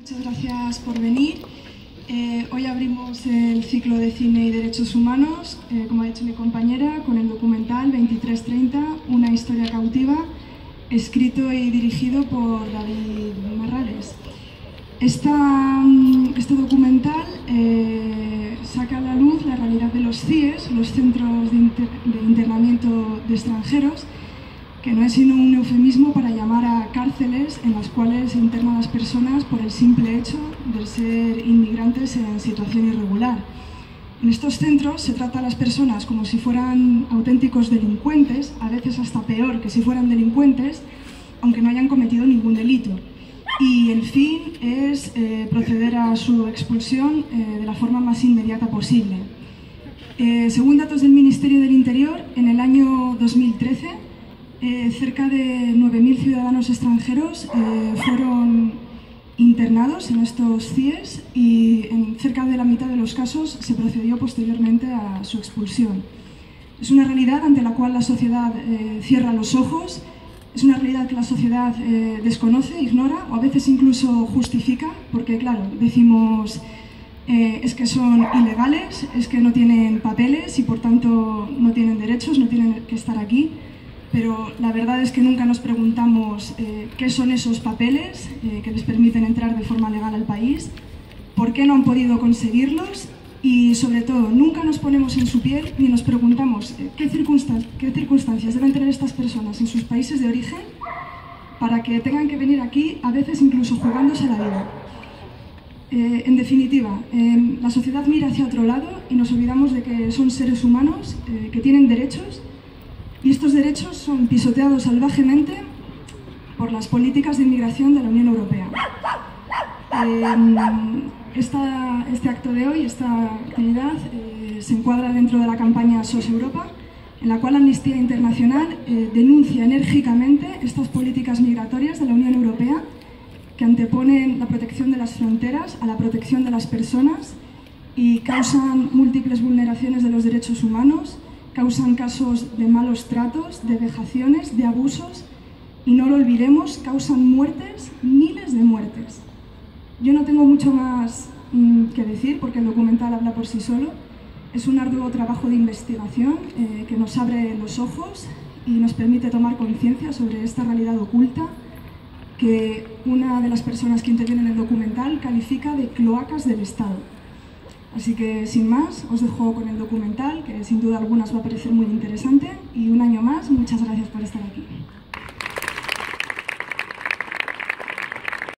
Muchas gracias por venir. Hoy abrimos el ciclo de cine y derechos humanos, como ha dicho mi compañera, con el documental 2330, una historia cautiva, escrito y dirigido por David Marrades. Este documental saca a la luz la realidad de los CIEs, los Centros de Internamiento de Extranjeros, que no es sino un eufemismo para llamar a cárceles en las cuales se internan las personas por el simple hecho de ser inmigrantes en situación irregular. En estos centros se trata a las personas como si fueran auténticos delincuentes, a veces hasta peor que si fueran delincuentes, aunque no hayan cometido ningún delito. Y el fin es proceder a su expulsión de la forma más inmediata posible. Según datos del Ministerio del Interior, en el año 2013, cerca de 9.000 ciudadanos extranjeros fueron internados en estos CIEs y en cerca de la mitad de los casos se procedió posteriormente a su expulsión. Es una realidad ante la cual la sociedad cierra los ojos, es una realidad que la sociedad desconoce, ignora o a veces incluso justifica, porque claro, decimos es que son ilegales, es que no tienen papeles y por tanto no tienen derechos, no tienen que estar aquí. Pero la verdad es que nunca nos preguntamos qué son esos papeles que les permiten entrar de forma legal al país, por qué no han podido conseguirlos y, sobre todo, nunca nos ponemos en su piel ni nos preguntamos qué circunstancias deben tener estas personas en sus países de origen para que tengan que venir aquí, a veces incluso jugándose la vida. En definitiva, la sociedad mira hacia otro lado y nos olvidamos de que son seres humanos, que tienen derechos. Y estos derechos son pisoteados salvajemente por las políticas de inmigración de la Unión Europea. Este acto de hoy, esta actividad, se encuadra dentro de la campaña SOS Europa, en la cual Amnistía Internacional denuncia enérgicamente estas políticas migratorias de la Unión Europea que anteponen la protección de las fronteras a la protección de las personas y causan múltiples vulneraciones de los derechos humanos, causan casos de malos tratos, de vejaciones, de abusos y, no lo olvidemos, causan muertes, miles de muertes. Yo no tengo mucho más que decir porque el documental habla por sí solo. Es un arduo trabajo de investigación que nos abre los ojos y nos permite tomar conciencia sobre esta realidad oculta que una de las personas que interviene en el documental califica de cloacas del Estado. Así que, sin más, os dejo con el documental, que sin duda alguna os va a parecer muy interesante. Y un año más, muchas gracias por estar aquí.